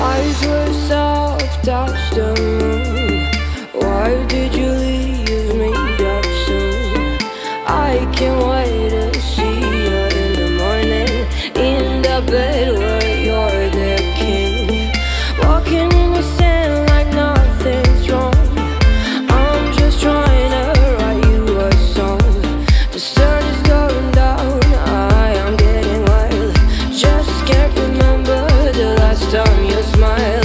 Eyes were soft as the moon. Why did you leave me that soon? I can't wait to see you in the morning, in the bed where you're the king. Walking in the sand like nothing's wrong. I'm just trying to write you a song. The sun is going down, I am getting wild. Just can't remember the last time you smiled.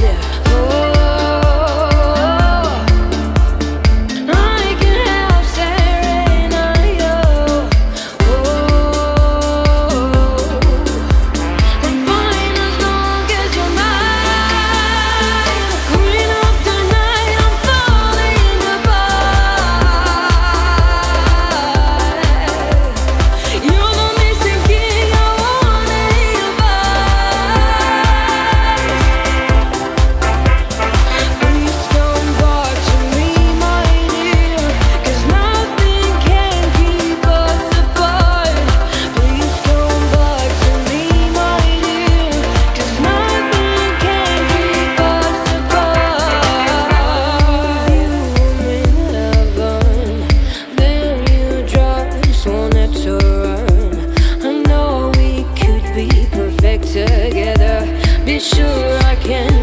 Together, be sure I can.